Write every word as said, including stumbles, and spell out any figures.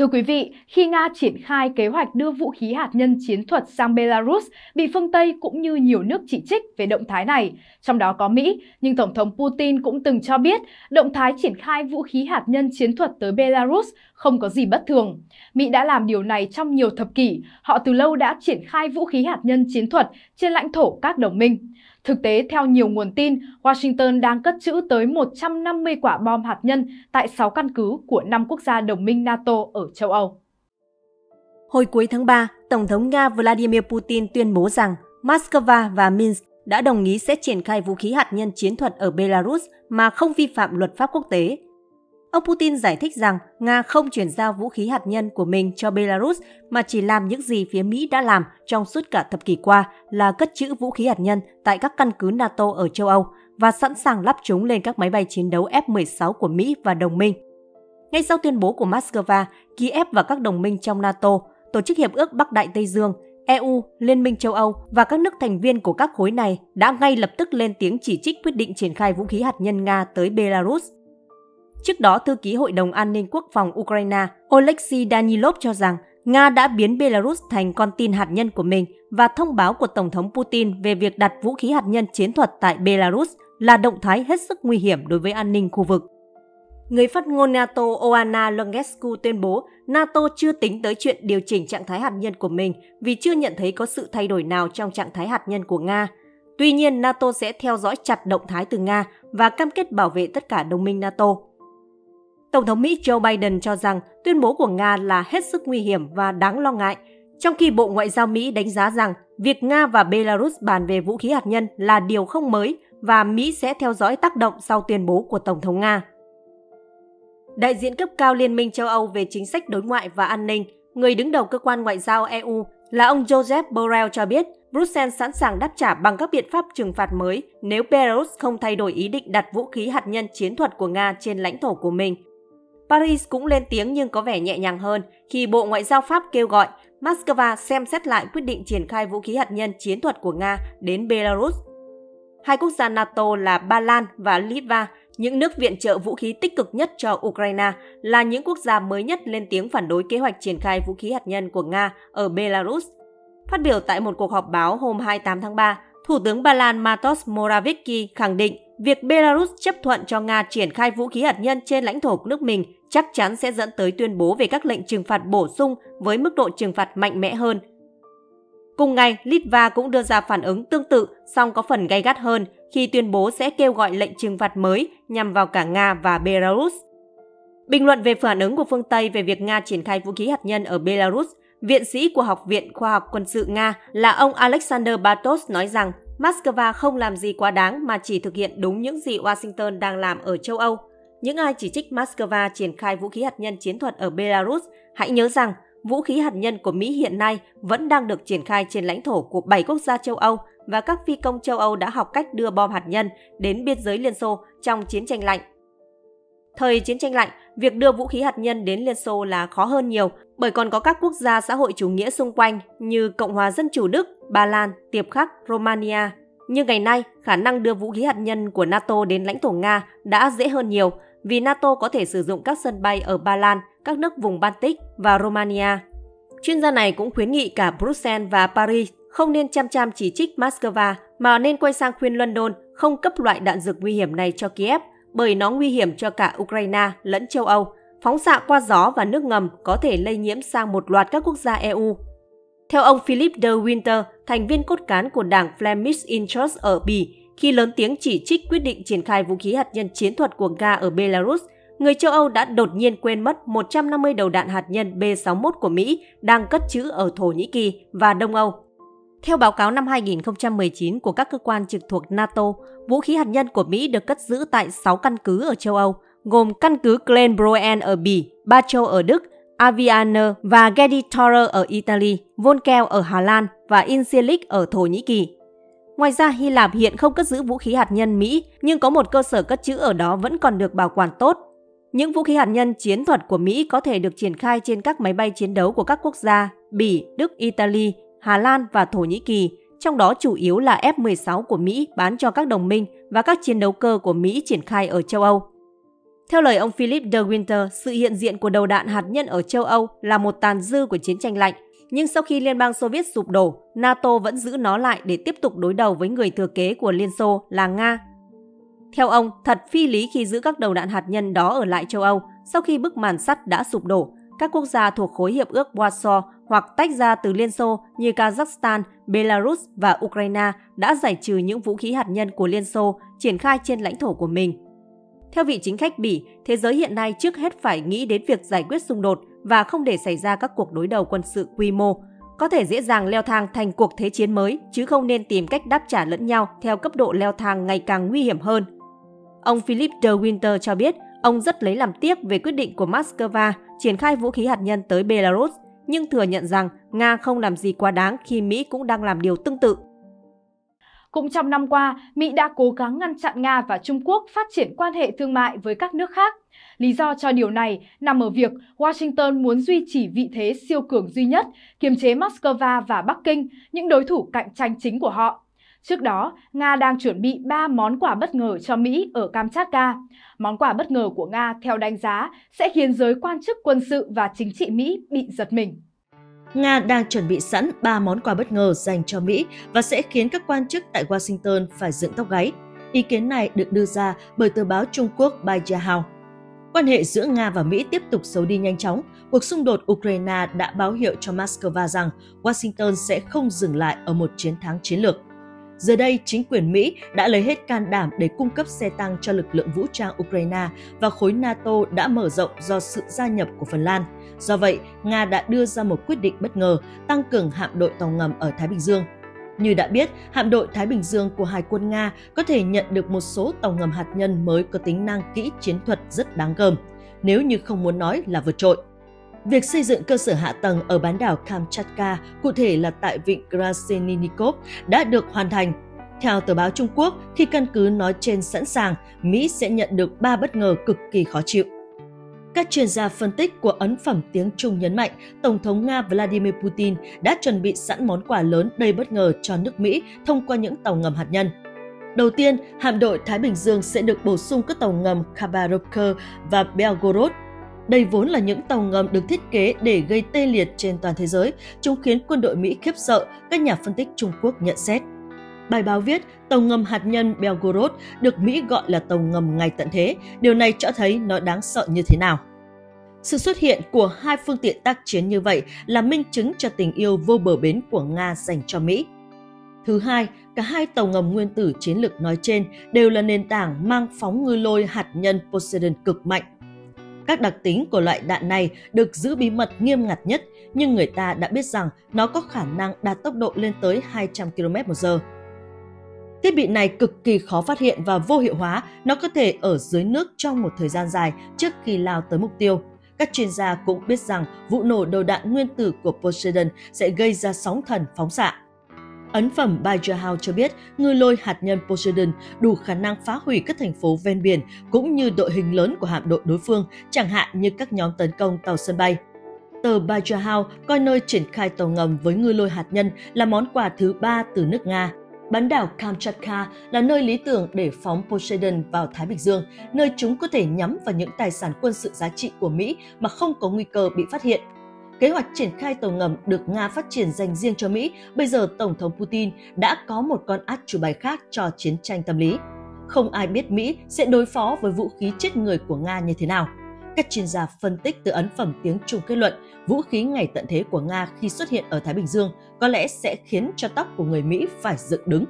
Thưa quý vị, khi Nga triển khai kế hoạch đưa vũ khí hạt nhân chiến thuật sang Belarus, bị phương Tây cũng như nhiều nước chỉ trích về động thái này, trong đó có Mỹ, nhưng Tổng thống Putin cũng từng cho biết động thái triển khai vũ khí hạt nhân chiến thuật tới Belarus không có gì bất thường. Mỹ đã làm điều này trong nhiều thập kỷ, họ từ lâu đã triển khai vũ khí hạt nhân chiến thuật trên lãnh thổ các đồng minh. Thực tế, theo nhiều nguồn tin, Washington đang cất trữ tới một trăm năm mươi quả bom hạt nhân tại sáu căn cứ của năm quốc gia đồng minh NATO ở châu Âu. Hồi cuối tháng ba, Tổng thống Nga Vladimir Putin tuyên bố rằng Moscow và Minsk đã đồng ý sẽ triển khai vũ khí hạt nhân chiến thuật ở Belarus mà không vi phạm luật pháp quốc tế. Ông Putin giải thích rằng Nga không chuyển giao vũ khí hạt nhân của mình cho Belarus mà chỉ làm những gì phía Mỹ đã làm trong suốt cả thập kỷ qua là cất trữ vũ khí hạt nhân tại các căn cứ NATO ở châu Âu và sẵn sàng lắp chúng lên các máy bay chiến đấu F mười sáu của Mỹ và đồng minh. Ngay sau tuyên bố của Moscow, Kiev và các đồng minh trong NATO, Tổ chức Hiệp ước Bắc Đại Tây Dương, E U, Liên minh châu Âu và các nước thành viên của các khối này đã ngay lập tức lên tiếng chỉ trích quyết định triển khai vũ khí hạt nhân Nga tới Belarus. Trước đó, thư ký Hội đồng An ninh Quốc phòng Ukraine Oleksiy Danilov cho rằng Nga đã biến Belarus thành con tin hạt nhân của mình và thông báo của Tổng thống Putin về việc đặt vũ khí hạt nhân chiến thuật tại Belarus là động thái hết sức nguy hiểm đối với an ninh khu vực. Người phát ngôn NATO Oana Lungescu tuyên bố NATO chưa tính tới chuyện điều chỉnh trạng thái hạt nhân của mình vì chưa nhận thấy có sự thay đổi nào trong trạng thái hạt nhân của Nga. Tuy nhiên, NATO sẽ theo dõi chặt động thái từ Nga và cam kết bảo vệ tất cả đồng minh NATO. Tổng thống Mỹ Joe Biden cho rằng tuyên bố của Nga là hết sức nguy hiểm và đáng lo ngại, trong khi Bộ Ngoại giao Mỹ đánh giá rằng việc Nga và Belarus bàn về vũ khí hạt nhân là điều không mới và Mỹ sẽ theo dõi tác động sau tuyên bố của Tổng thống Nga. Đại diện cấp cao Liên minh châu Âu về chính sách đối ngoại và an ninh, người đứng đầu cơ quan ngoại giao E U là ông Josep Borrell cho biết Bruxelles sẵn sàng đáp trả bằng các biện pháp trừng phạt mới nếu Belarus không thay đổi ý định đặt vũ khí hạt nhân chiến thuật của Nga trên lãnh thổ của mình. Paris cũng lên tiếng nhưng có vẻ nhẹ nhàng hơn khi Bộ Ngoại giao Pháp kêu gọi Moscow xem xét lại quyết định triển khai vũ khí hạt nhân chiến thuật của Nga đến Belarus. Hai quốc gia NATO là Ba Lan và Litva, những nước viện trợ vũ khí tích cực nhất cho Ukraine, là những quốc gia mới nhất lên tiếng phản đối kế hoạch triển khai vũ khí hạt nhân của Nga ở Belarus. Phát biểu tại một cuộc họp báo hôm hai mươi tám tháng ba, Thủ tướng Ba Lan Mateusz Morawiecki khẳng định việc Belarus chấp thuận cho Nga triển khai vũ khí hạt nhân trên lãnh thổ của nước mình chắc chắn sẽ dẫn tới tuyên bố về các lệnh trừng phạt bổ sung với mức độ trừng phạt mạnh mẽ hơn. Cùng ngày, Litva cũng đưa ra phản ứng tương tự, song có phần gay gắt hơn khi tuyên bố sẽ kêu gọi lệnh trừng phạt mới nhằm vào cả Nga và Belarus. Bình luận về phản ứng của phương Tây về việc Nga triển khai vũ khí hạt nhân ở Belarus, viện sĩ của Học viện Khoa học Quân sự Nga là ông Alexander Bartos nói rằng Moscow không làm gì quá đáng mà chỉ thực hiện đúng những gì Washington đang làm ở châu Âu. Những ai chỉ trích Moscow triển khai vũ khí hạt nhân chiến thuật ở Belarus, hãy nhớ rằng vũ khí hạt nhân của Mỹ hiện nay vẫn đang được triển khai trên lãnh thổ của bảy quốc gia châu Âu và các phi công châu Âu đã học cách đưa bom hạt nhân đến biên giới Liên Xô trong chiến tranh lạnh. Thời chiến tranh lạnh, việc đưa vũ khí hạt nhân đến Liên Xô là khó hơn nhiều bởi còn có các quốc gia xã hội chủ nghĩa xung quanh như Cộng hòa Dân chủ Đức, Ba Lan, Tiệp Khắc, Romania. Nhưng ngày nay, khả năng đưa vũ khí hạt nhân của NATO đến lãnh thổ Nga đã dễ hơn nhiều vì NATO có thể sử dụng các sân bay ở Ba Lan, các nước vùng Baltic và Romania. Chuyên gia này cũng khuyến nghị cả Bruxelles và Paris không nên chăm chăm chỉ trích Moscow mà nên quay sang khuyên London không cấp loại đạn dược nguy hiểm này cho Kiev bởi nó nguy hiểm cho cả Ukraine lẫn châu Âu. Phóng xạ qua gió và nước ngầm có thể lây nhiễm sang một loạt các quốc gia E U. Theo ông Philip De Winter, thành viên cốt cán của đảng Flemish in Charge ở Bỉ, khi lớn tiếng chỉ trích quyết định triển khai vũ khí hạt nhân chiến thuật của Nga ở Belarus, người châu Âu đã đột nhiên quên mất một trăm năm mươi đầu đạn hạt nhân B sáu mươi mốt của Mỹ đang cất trữ ở Thổ Nhĩ Kỳ và Đông Âu. Theo báo cáo năm hai nghìn không trăm mười chín của các cơ quan trực thuộc NATO, vũ khí hạt nhân của Mỹ được cất giữ tại sáu căn cứ ở châu Âu, gồm căn cứ Glenbroen ở Bỉ, Basel ở Đức, Aviano và Geditore ở Italy, Volkel ở Hà Lan và Incirlik ở Thổ Nhĩ Kỳ. Ngoài ra, Hy Lạp hiện không cất giữ vũ khí hạt nhân Mỹ, nhưng có một cơ sở cất trữ ở đó vẫn còn được bảo quản tốt. Những vũ khí hạt nhân chiến thuật của Mỹ có thể được triển khai trên các máy bay chiến đấu của các quốc gia Bỉ, Đức, Italy, Hà Lan và Thổ Nhĩ Kỳ, trong đó chủ yếu là F mười sáu của Mỹ bán cho các đồng minh và các chiến đấu cơ của Mỹ triển khai ở châu Âu. Theo lời ông Philip De Winter, sự hiện diện của đầu đạn hạt nhân ở châu Âu là một tàn dư của chiến tranh lạnh. Nhưng sau khi Liên bang Xô Viết sụp đổ, NATO vẫn giữ nó lại để tiếp tục đối đầu với người thừa kế của Liên Xô là Nga. Theo ông, thật phi lý khi giữ các đầu đạn hạt nhân đó ở lại châu Âu. Sau khi bức màn sắt đã sụp đổ, các quốc gia thuộc khối hiệp ước Warsaw hoặc tách ra từ Liên Xô như Kazakhstan, Belarus và Ukraine đã giải trừ những vũ khí hạt nhân của Liên Xô triển khai trên lãnh thổ của mình. Theo vị chính khách Bỉ, thế giới hiện nay trước hết phải nghĩ đến việc giải quyết xung đột và không để xảy ra các cuộc đối đầu quân sự quy mô, có thể dễ dàng leo thang thành cuộc thế chiến mới, chứ không nên tìm cách đáp trả lẫn nhau theo cấp độ leo thang ngày càng nguy hiểm hơn. Ông Philip De Winter cho biết, ông rất lấy làm tiếc về quyết định của Moscow triển khai vũ khí hạt nhân tới Belarus, nhưng thừa nhận rằng Nga không làm gì quá đáng khi Mỹ cũng đang làm điều tương tự. Cũng trong năm qua, Mỹ đã cố gắng ngăn chặn Nga và Trung Quốc phát triển quan hệ thương mại với các nước khác. Lý do cho điều này nằm ở việc Washington muốn duy trì vị thế siêu cường duy nhất, kiềm chế Moscow và Bắc Kinh, những đối thủ cạnh tranh chính của họ. Trước đó, Nga đang chuẩn bị ba món quà bất ngờ cho Mỹ ở Kamchatka. Món quà bất ngờ của Nga, theo đánh giá, sẽ khiến giới quan chức quân sự và chính trị Mỹ bị giật mình. Nga đang chuẩn bị sẵn ba món quà bất ngờ dành cho Mỹ và sẽ khiến các quan chức tại Washington phải dựng tóc gáy. Ý kiến này được đưa ra bởi tờ báo Trung Quốc Baijiahao. Quan hệ giữa Nga và Mỹ tiếp tục xấu đi nhanh chóng. Cuộc xung đột Ukraine đã báo hiệu cho Moscow rằng Washington sẽ không dừng lại ở một chiến thắng chiến lược. Giờ đây, chính quyền Mỹ đã lấy hết can đảm để cung cấp xe tăng cho lực lượng vũ trang Ukraine và khối NATO đã mở rộng do sự gia nhập của Phần Lan. Do vậy, Nga đã đưa ra một quyết định bất ngờ tăng cường hạm đội tàu ngầm ở Thái Bình Dương. Như đã biết, hạm đội Thái Bình Dương của Hải quân Nga có thể nhận được một số tàu ngầm hạt nhân mới có tính năng kỹ chiến thuật rất đáng gờm, nếu như không muốn nói là vượt trội. Việc xây dựng cơ sở hạ tầng ở bán đảo Kamchatka, cụ thể là tại vịnh Krasninikov, đã được hoàn thành. Theo tờ báo Trung Quốc, khi căn cứ nói trên sẵn sàng, Mỹ sẽ nhận được ba bất ngờ cực kỳ khó chịu. Các chuyên gia phân tích của ấn phẩm tiếng Trung nhấn mạnh Tổng thống Nga Vladimir Putin đã chuẩn bị sẵn món quà lớn đầy bất ngờ cho nước Mỹ thông qua những tàu ngầm hạt nhân. Đầu tiên, hạm đội Thái Bình Dương sẽ được bổ sung các tàu ngầm Khabarovsk và Belgorod. Đây vốn là những tàu ngầm được thiết kế để gây tê liệt trên toàn thế giới, chúng khiến quân đội Mỹ khiếp sợ, các nhà phân tích Trung Quốc nhận xét. Bài báo viết, tàu ngầm hạt nhân Belgorod được Mỹ gọi là tàu ngầm ngày tận thế, điều này cho thấy nó đáng sợ như thế nào. Sự xuất hiện của hai phương tiện tác chiến như vậy là minh chứng cho tình yêu vô bờ bến của Nga dành cho Mỹ. Thứ hai, cả hai tàu ngầm nguyên tử chiến lược nói trên đều là nền tảng mang phóng ngư lôi hạt nhân Poseidon cực mạnh. Các đặc tính của loại đạn này được giữ bí mật nghiêm ngặt nhất, nhưng người ta đã biết rằng nó có khả năng đạt tốc độ lên tới hai trăm ki lô mét trên giờ. Thiết bị này cực kỳ khó phát hiện và vô hiệu hóa, nó có thể ở dưới nước trong một thời gian dài trước khi lao tới mục tiêu. Các chuyên gia cũng biết rằng vụ nổ đầu đạn nguyên tử của Poseidon sẽ gây ra sóng thần phóng xạ. Ấn phẩm Baijiahao cho biết ngư lôi hạt nhân Poseidon đủ khả năng phá hủy các thành phố ven biển cũng như đội hình lớn của hạm đội đối phương, chẳng hạn như các nhóm tấn công tàu sân bay. Tờ Baijiahao coi nơi triển khai tàu ngầm với ngư lôi hạt nhân là món quà thứ ba từ nước Nga. Bán đảo Kamchatka là nơi lý tưởng để phóng Poseidon vào Thái Bình Dương, nơi chúng có thể nhắm vào những tài sản quân sự giá trị của Mỹ mà không có nguy cơ bị phát hiện. Kế hoạch triển khai tàu ngầm được Nga phát triển dành riêng cho Mỹ, bây giờ Tổng thống Putin đã có một con át chủ bài khác cho chiến tranh tâm lý. Không ai biết Mỹ sẽ đối phó với vũ khí chết người của Nga như thế nào. Các chuyên gia phân tích từ ấn phẩm tiếng Trung kết luận, vũ khí ngày tận thế của Nga khi xuất hiện ở Thái Bình Dương có lẽ sẽ khiến cho tóc của người Mỹ phải dựng đứng.